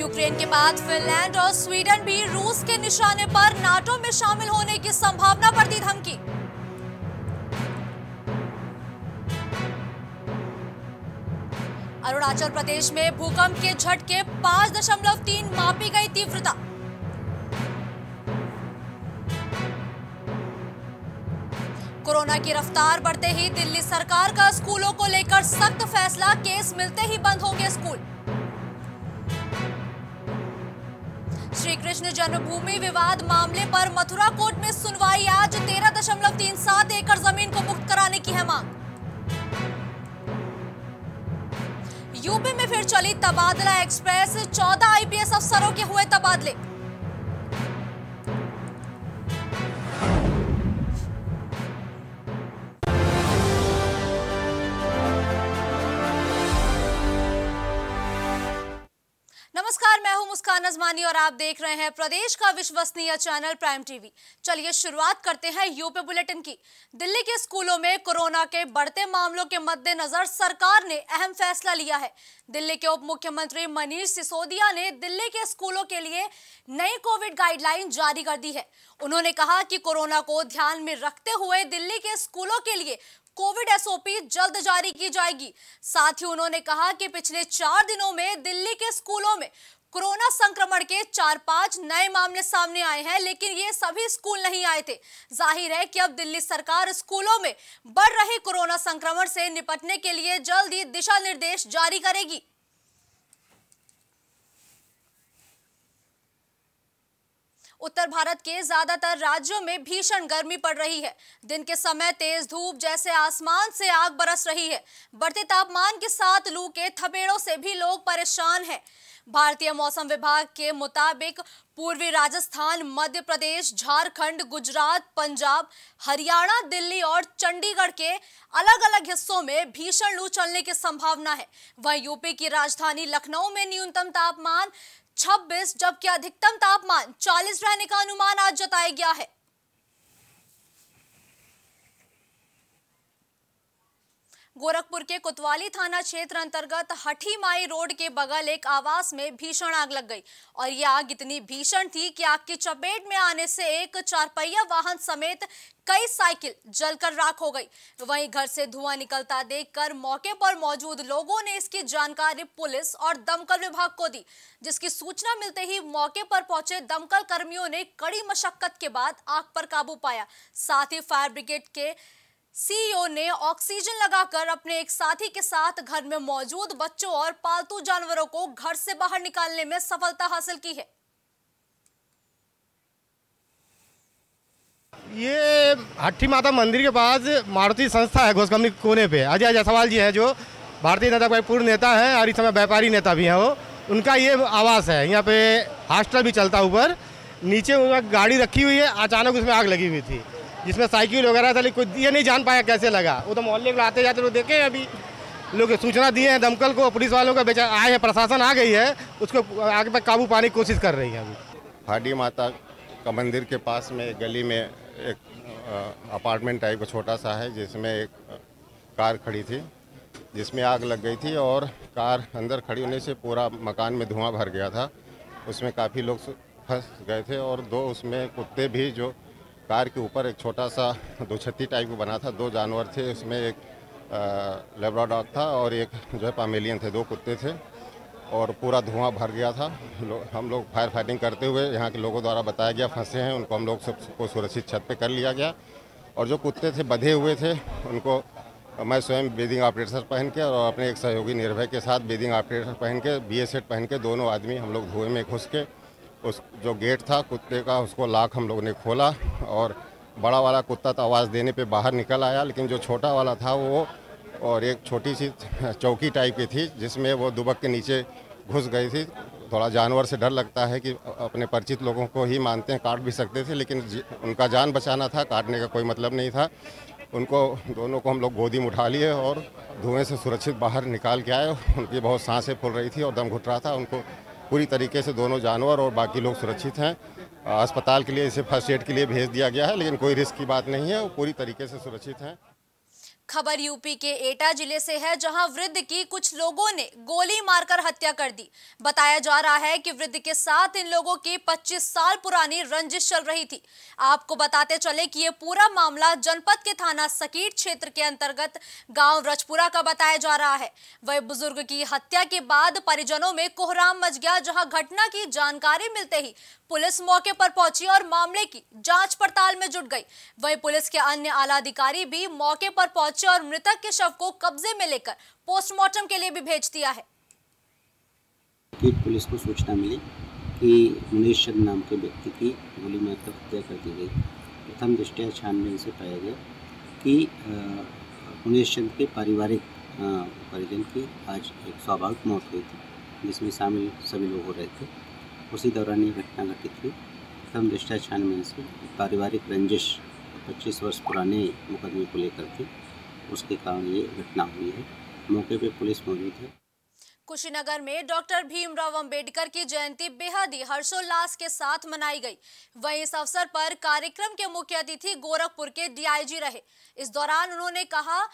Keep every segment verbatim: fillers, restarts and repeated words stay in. Ukraine के बाद Finland और स्वीडन भी रूस के निशाने पर नाटो में शामिल होने की संभावना पर दी धमकी। अरुणाचल प्रदेश में भूकंप के झटके पाँच दशमलव तीन मापी गई तीव्रता। कोरोना की रफ्तार बढ़ते ही दिल्ली सरकार का स्कूलों को लेकर सख्त फैसला, केस मिलते ही बंद होंगे स्कूल। श्रीकृष्ण जन्मभूमि विवाद मामले पर मथुरा कोर्ट में सुनवाई आज, तेरह दशमलव तीन सात एकड़ जमीन को मुक्त कराने की है मांग। यूपी में फिर चली तबादला एक्सप्रेस, चौदह आईपीएस अफसरों के हुए तबादले। नमस्कार, मैं हूं मुस्कान अजमानी और आप देख रहे हैं प्रदेश का विश्वसनीय चैनल प्राइम टीवी। चलिए शुरुआत करते हैं यूपी बुलेटिन की। दिल्ली के स्कूलों में कोरोना के बढ़ते मामलों के मद्देनजर सरकार ने अहम फैसला लिया है। दिल्ली के उप मुख्यमंत्री मनीष सिसोदिया ने दिल्ली के स्कूलों के लिए नई कोविड गाइडलाइन जारी कर दी है। उन्होंने कहा कि कोरोना को ध्यान में रखते हुए दिल्ली के स्कूलों के लिए कोविड एसओपी जल्द जारी की जाएगी। साथ ही उन्होंने कहा कि पिछले चार दिनों में दिल्ली के स्कूलों में कोरोना संक्रमण के चार पांच नए मामले सामने आए हैं, लेकिन ये सभी स्कूल नहीं आए थे। जाहिर है कि अब दिल्ली सरकार स्कूलों में बढ़ रहे कोरोना संक्रमण से निपटने के लिए जल्द ही दिशा निर्देश जारी करेगी। उत्तर भारत के ज्यादातर राज्यों में भीषण गर्मी पड़ रही है। दिन के समय तेज धूप जैसे आसमान से आग बरस रही है। बढ़ते तापमान के साथ लू के थपेड़ों से भी लोग परेशान हैं। भारतीय मौसम विभाग के मुताबिक पूर्वी राजस्थान, मध्य प्रदेश, झारखंड, गुजरात, पंजाब, हरियाणा, दिल्ली और चंडीगढ़ के अलग अलग हिस्सों में भीषण लू चलने की संभावना है। वहीं यूपी की राजधानी लखनऊ में न्यूनतम तापमान छब्बीस जबकि अधिकतम तापमान चालीस रहने का अनुमान आज जताया गया है। गोरखपुर के कोतवाली थाना क्षेत्र अंतर्गत हठी माई रोड के बगल एक आवास में भीषण आग लग गई और यह आग इतनी भीषण थी कि आग की चपेट में आने से एक चारपहिया वाहन समेत कई साइकिल जलकर राख हो गई। वहीं घर से धुआं निकलता देखकर मौके पर मौजूद लोगों ने इसकी जानकारी पुलिस और दमकल विभाग को दी, जिसकी सूचना मिलते ही मौके पर पहुंचे दमकल कर्मियों ने कड़ी मशक्कत के बाद आग पर काबू पाया। साथ ही फायर ब्रिगेड के सीईओ ने ऑक्सीजन लगाकर अपने एक साथी के साथ घर में मौजूद बच्चों और पालतू जानवरों को घर से बाहर निकालने में सफलता हासिल की है। ये हट्टी माता मंदिर के पास मारुति संस्था है, घोषकमनी कोने पे। अजय जयसवाल जी हैं जो भारतीय जनता पार्टी पूर्व नेता हैं और इस समय व्यापारी नेता भी हैं, वो उनका ये आवास है। यहाँ पे हॉस्टल भी चलता, ऊपर नीचे उनका गाड़ी रखी हुई है। अचानक उसमें आग लगी हुई थी जिसमें साइकिल वगैरह था, लेकिन ये नहीं जान पाया कैसे लगा। वो तो मोहल्ले में आते जाते लोग देखे, अभी लोग सूचना दिए हैं दमकल को, पुलिस वालों का बेचारा आए हैं, प्रशासन आ गई है, उसको आग पर काबू पाने की कोशिश कर रही है। अभी हाडी माता का मंदिर के पास में एक गली में एक अपार्टमेंट टाइप का छोटा सा है, जिसमें एक कार खड़ी थी जिसमें आग लग गई थी और कार अंदर खड़ी होने से पूरा मकान में धुआँ भर गया था। उसमें काफ़ी लोग फंस गए थे और दो उसमें कुत्ते भी, जो कार के ऊपर एक छोटा सा दुछत्ती टाइप का बना था, दो जानवर थे, उसमें एक लेब्राडॉग था और एक जो है पामेलियन थे, दो कुत्ते थे और पूरा धुआं भर गया था। लो, हम लोग फायर फाइटिंग करते हुए यहाँ के लोगों द्वारा बताया गया फंसे हैं उनको, हम लोग सबको सुरक्षित छत पे कर लिया गया और जो कुत्ते थे बंधे हुए थे उनको मैं स्वयं ब्रीदिंग ऑपरेटर पहन के और अपने एक सहयोगी निर्भय के साथ ब्रीदिंग ऑपरेटर पहन के बी ए सेट पहन के दोनों आदमी हम लोग धुएँ में घुस के उस जो गेट था कुत्ते का उसको लाख हम लोगों ने खोला और बड़ा वाला कुत्ता तो आवाज़ देने पे बाहर निकल आया, लेकिन जो छोटा वाला था वो और एक छोटी सी चौकी टाइप की थी जिसमें वो दुबक के नीचे घुस गई थी। थोड़ा जानवर से डर लगता है कि अपने परिचित लोगों को ही मानते हैं, काट भी सकते थे, लेकिन उनका जान बचाना था, काटने का कोई मतलब नहीं था। उनको दोनों को हम लोग गोदी में उठा लिए और धुएँ से सुरक्षित बाहर निकाल के आए। उनकी बहुत सांसें फूल रही थी और दम घुट रहा था। उनको पूरी तरीके से दोनों जानवर और बाकी लोग सुरक्षित हैं। अस्पताल के लिए, इसे फर्स्ट एड के लिए भेज दिया गया है, लेकिन कोई रिस्क की बात नहीं है, वो पूरी तरीके से सुरक्षित हैं। खबर यूपी के एटा जिले से है, जहां वृद्ध की कुछ लोगों ने गोली मारकर हत्या कर दी। बताया जा रहा है कि वृद्ध के साथ इन लोगों की पच्चीस साल पुरानी रंजिश चल रही थी। आपको बताते चले कि यह पूरा मामला जनपद के थाना सकीट क्षेत्र के अंतर्गत गांव रजपुरा का बताया जा रहा है। वह बुजुर्ग की हत्या के बाद परिजनों में कोहराम मच गया, जहाँ घटना की जानकारी मिलते ही पुलिस मौके पर पहुंची और मामले की जांच पड़ताल में जुट गई। वहीं पुलिस के अन्य आला अधिकारी भी मौके पर पहुंचे और मृतक के शव को कब्जे में लेकर पोस्टमार्टम के लिए भी भेज दिया है। पुलिस को सूचना मिली कि नीशम नाम के व्यक्ति की गोली मारकर हत्या कर दी गई। प्रथम दृष्टया छानबीन से पाया गया कि नीशम के पारिवारिक परिजन की आज एक स्वाभाविक मौत हुई थी, जिसमें शामिल सभी लोग हो रहे थे। उसी दौरान ये घटना घटित हुई। प्रथम दृष्टया छानबीन से पारिवारिक रंजिश पच्चीस वर्ष पुराने मुकदमे को लेकर के उसके कारण ये घटना हुई है। मौके पे पुलिस मौजूद है। कुशीनगर में डॉक्टर भीमराव अंबेडकर की जयंती बेहद ही हर्षोल्लास के साथ मनाई गई। वहीं इस अवसर पर कार्यक्रम के मुख्य अतिथि गोरखपुर के डीआईजी रहे। इस दौरान उन्होंने कहा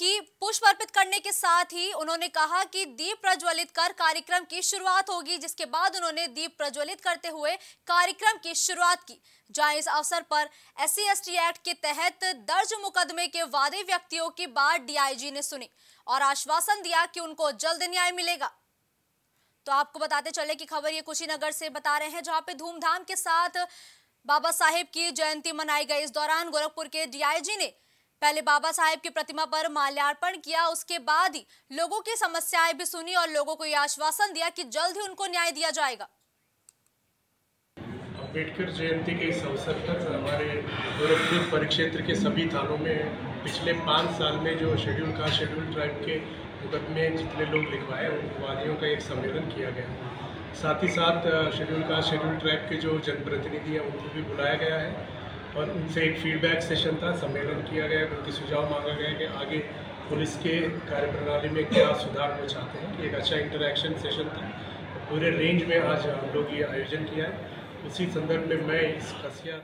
कि पुष्प अर्पित करने के साथ ही उन्होंने कहा कि दीप प्रज्वलित कर कार्यक्रम की शुरुआत होगी, जिसके बाद उन्होंने दीप प्रज्वलित करते हुए कार्यक्रम की शुरुआत की, जहां इस अवसर पर एससी एसटी एक्ट के तहत दर्ज मुकदमे के वादी व्यक्तियों की बात डीआईजी ने सुनी और आश्वासन दिया कि उनको जल्द न्याय मिलेगा। तो आपको बताते चले कि खबर ये कुशीनगर से बता रहे हैं, जहाँ पे धूमधाम के साथ बाबा साहेब की जयंती मनाई गई। इस दौरान गोरखपुर के डीआईजी ने पहले बाबा साहेब की प्रतिमा पर माल्यार्पण किया, उसके बाद ही लोगों की समस्याएं भी सुनी और लोगों को यह आश्वासन दिया कि जल्द ही उनको न्याय दिया जाएगा। अंबेडकर जयंती के इस अवसर पर हमारे गोरखपुर परिक्षेत्र के सभी थानों में पिछले पाँच साल में जो शेड्यूल कास्ट शेड्यूल ट्राइब के मुकदमे जितने लोग लिखवाए उन वादियों का एक सम्मेलन किया गया। साथ ही साथ शेड्यूल कास्ट शेड्यूल ट्राइब के जो जनप्रतिनिधि हैं उनको भी बुलाया गया है और उनसे एक फीडबैक सेशन था, सम्मेलन किया गया। उनके सुझाव मांगा गया कि आगे पुलिस के कार्यप्रणाली में क्या सुधार वो चाहते हैं, कि एक अच्छा इंटरैक्शन सेशन था। पूरे रेंज में आज हम लोग ये आयोजन किया है। उसी संदर्भ में मैं इस कसिया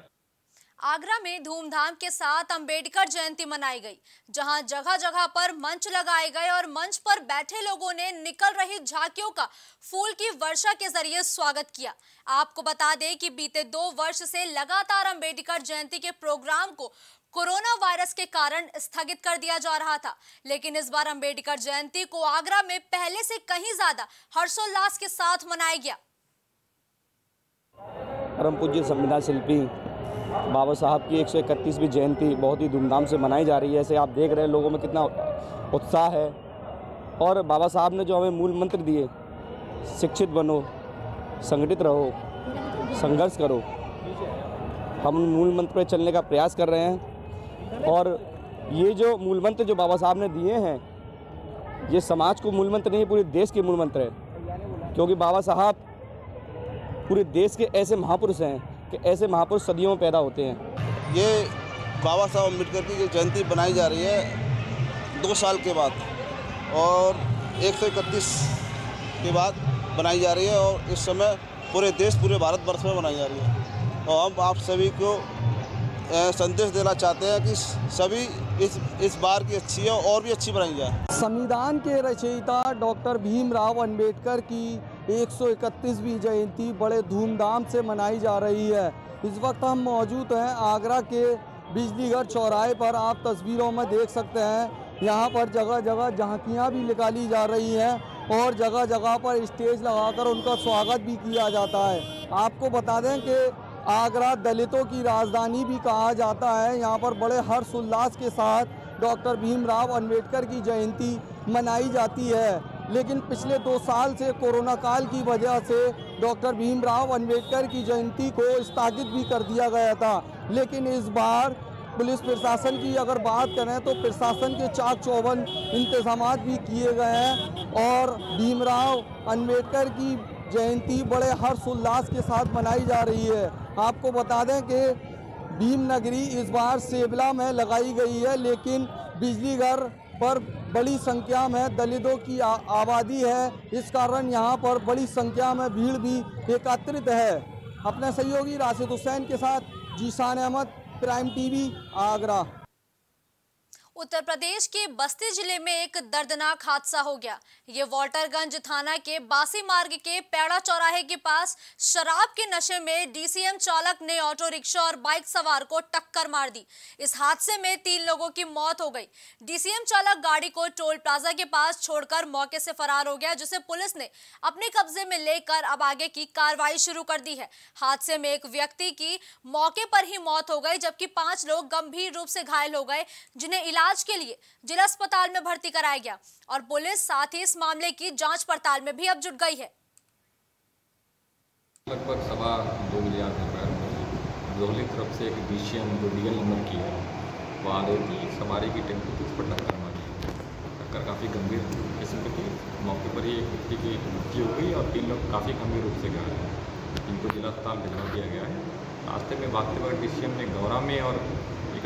आगरा में धूमधाम के साथ अंबेडकर जयंती मनाई गई, जहां जगह जगह पर मंच लगाए गए और मंच पर बैठे लोगों ने निकल रही झांकियों का फूल की वर्षा के जरिए स्वागत किया। आपको बता दें कि बीते दो वर्ष से लगातार अंबेडकर जयंती के प्रोग्राम को कोरोना वायरस के कारण स्थगित कर दिया जा रहा था, लेकिन इस बार अंबेडकर जयंती को आगरा में पहले से कहीं ज्यादा हर्षोल्लास के साथ मनाया गया। परम पूज्य संविधान शिल्पी बाबा साहब की एक सौ इकतीसवीं जयंती बहुत ही धूमधाम से मनाई जा रही है। ऐसे आप देख रहे हैं लोगों में कितना उत्साह है। और बाबा साहब ने जो हमें मूल मंत्र दिए, शिक्षित बनो, संगठित रहो, संघर्ष करो, हम उन मूल मंत्र पर चलने का प्रयास कर रहे हैं। और ये जो मूल मंत्र जो बाबा साहब ने दिए हैं, ये समाज को मूल मंत्र नहीं, पूरे देश के मूल मंत्र है। क्योंकि बाबा साहब पूरे देश के ऐसे महापुरुष हैं कि ऐसे महापुरुष सदियों में पैदा होते हैं। ये बाबा साहब अम्बेडकर की जो जयंती बनाई जा रही है दो साल के बाद और एक सौ इकतीस के बाद बनाई जा रही है और इस समय पूरे देश पूरे भारतवर्ष में बनाई जा रही है। और हम आप सभी को संदेश देना चाहते हैं कि सभी इस इस बार की अच्छी है और भी अच्छी बनाई जाए। संविधान के रचयिता डॉक्टर भीमराव अंबेडकर की एक सौ इकतीसवीं जयंती बड़े धूमधाम से मनाई जा रही है। इस वक्त हम मौजूद हैं आगरा के बिजलीघर चौराहे पर। आप तस्वीरों में देख सकते हैं यहाँ पर जगह जगह झांकियाँ भी निकाली जा रही हैं और जगह जगह पर स्टेज लगाकर उनका स्वागत भी किया जाता है। आपको बता दें कि आगरा दलितों की राजधानी भी कहा जाता है। यहाँ पर बड़े हर्षोल्लास के साथ डॉक्टर भीमराव अम्बेडकर की जयंती मनाई जाती है, लेकिन पिछले दो साल से कोरोना काल की वजह से डॉक्टर भीमराव अंबेडकर की जयंती को स्थगित भी कर दिया गया था। लेकिन इस बार पुलिस प्रशासन की अगर बात करें तो प्रशासन के चाक चौबंद इंतजाम भी किए गए हैं और भीमराव अंबेडकर की जयंती बड़े हर्षोल्लास के साथ मनाई जा रही है। आपको बता दें कि भीमनगरी इस बार सेबला में लगाई गई है, लेकिन बिजलीघर पर बड़ी संख्या में दलितों की आबादी है, इस कारण यहाँ पर बड़ी संख्या में भीड़ भी एकत्रित है। अपने सहयोगी राशिद हुसैन के साथ जीशान अहमद, प्राइम टीवी, आगरा। उत्तर प्रदेश के बस्ती जिले में एक दर्दनाक हादसा हो गया। ये वाल्टरगंज थाना के बासी मार्ग के पैड़ा चौराहे के पास शराब के नशे में डीसीएम चालक ने ऑटो रिक्शा और बाइक सवार को टक्कर मार दी। इस हादसे में तीन लोगों की मौत हो गई। डीसीएम चालक गाड़ी को टोल प्लाजा के पास छोड़कर मौके से फरार हो गया, जिसे पुलिस ने अपने कब्जे में लेकर अब आगे की कार्रवाई शुरू कर दी है। हादसे में एक व्यक्ति की मौके पर ही मौत हो गई, जबकि पांच लोग गंभीर रूप से घायल हो गए, जिन्हें इलाज के लिए जिला अस्पताल में भर्ती कराया गया और पुलिस साथ ही इस मामले की जांच पड़ताल में भी अब जुट गई है। लगभग सवा दो बजे दोहली तरफ से एक डीसीएम जो डीएल नंबर की है वो आ रही थी, सवारी की टेम्पो थी, उस पर टक्कर मारी। टक्कर काफ़ी गंभीर किस्म की थी। मौके पर ही एक व्यक्ति की मृत्यु हो गई और तीन लोग काफ़ी गंभीर रूप से घायल हैं, जिनको जिला अस्पताल भिजवा दिया गया है। रास्ते में भागते वक्त डीसीएम ने गौरा में और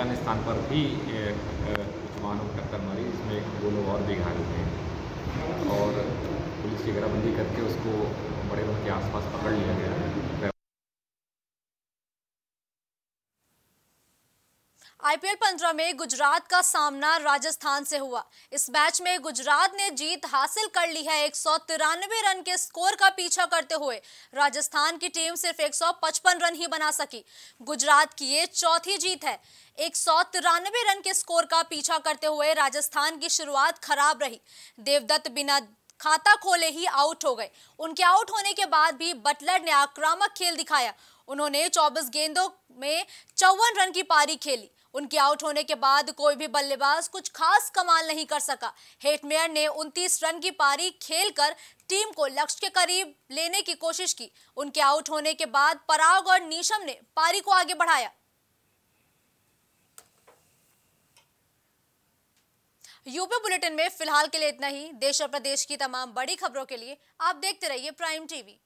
अन्य स्थान पर भी कुछ वाहनों की टक्कर मारी, जिसमें दो लोग और भी घायल हुए हैं और पुलिस की घेराबंदी करके उसको बड़े वन के आसपास पकड़ लिया गया है। आईपीएल पंद्रह में गुजरात का सामना राजस्थान से हुआ। इस मैच में गुजरात ने जीत हासिल कर ली है। एक सौ तिरानवे रन के स्कोर का पीछा करते हुए राजस्थान की टीम सिर्फ एक सौ पचपन रन ही बना सकी। गुजरात की ये चौथी जीत है। एक सौ तिरानवे रन के स्कोर का पीछा करते हुए राजस्थान की शुरुआत खराब रही। देवदत्त बिना खाता खोले ही आउट हो गए। उनके आउट होने के बाद भी बटलर ने आक्रामक खेल दिखाया। उन्होंने चौबीस गेंदों में चौवन रन की पारी खेली। उनके आउट होने के बाद कोई भी बल्लेबाज कुछ खास कमाल नहीं कर सका। हेटमेयर ने उनतीस रन की पारी खेलकर टीम को लक्ष्य के करीब लेने की कोशिश की। उनके आउट होने के बाद पराग और नीशम ने पारी को आगे बढ़ाया। यूपी बुलेटिन में फिलहाल के लिए इतना ही। देश और प्रदेश की तमाम बड़ी खबरों के लिए आप देखते रहिए प्राइम टीवी।